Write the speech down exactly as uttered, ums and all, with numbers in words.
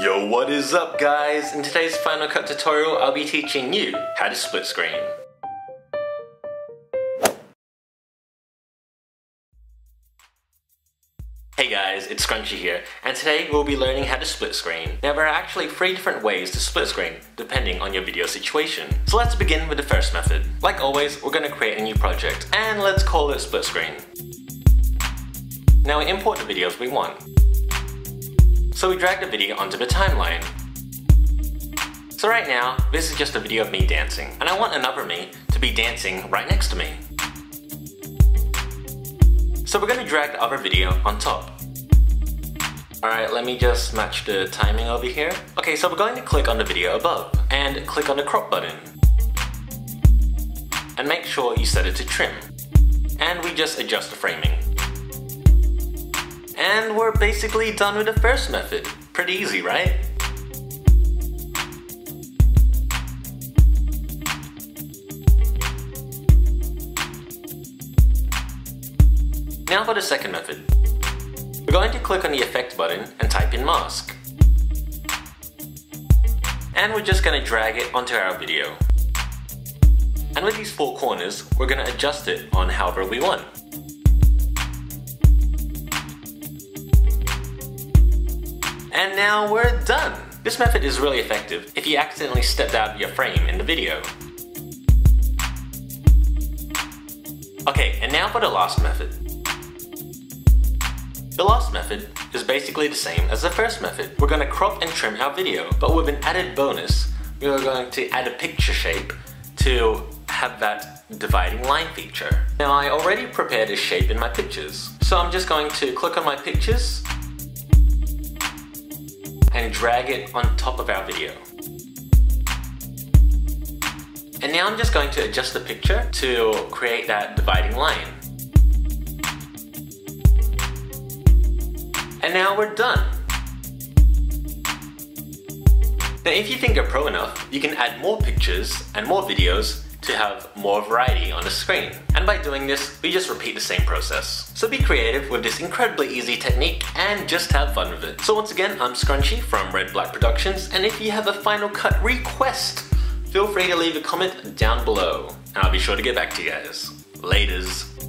Yo, what is up guys? In today's Final Cut tutorial, I'll be teaching you how to split screen. Hey guys, it's Scrunchiii here, and today we'll be learning how to split screen. Now there are actually three different ways to split screen, depending on your video situation. So let's begin with the first method. Like always, we're gonna create a new project, and let's call it split screen. Now we import the videos we want. So we drag the video onto the timeline. So right now, this is just a video of me dancing, and I want another me to be dancing right next to me. So we're gonna drag the other video on top. Alright, let me just match the timing over here. Okay, so we're going to click on the video above, and click on the crop button. And make sure you set it to trim. And we just adjust the framing. And we're basically done with the first method. Pretty easy, right? Now for the second method. We're going to click on the effect button and type in mask. And we're just gonna drag it onto our video. And with these four corners, we're gonna adjust it on however we want. And now we're done! This method is really effective if you accidentally stepped out of your frame in the video. Okay, and now for the last method. The last method is basically the same as the first method. We're going to crop and trim our video, but with an added bonus, we are going to add a picture shape to have that dividing line feature. Now I already prepared a shape in my pictures, so I'm just going to click on my pictures and drag it on top of our video. And now I'm just going to adjust the picture to create that dividing line. And now we're done. Now if you think you're pro enough, you can add more pictures and more videos to have more variety on the screen. And by doing this, we just repeat the same process. So be creative with this incredibly easy technique and just have fun with it. So once again, I'm Scrunchiii from Red Black Productions, and if you have a Final Cut request, feel free to leave a comment down below, and I'll be sure to get back to you guys. Laters.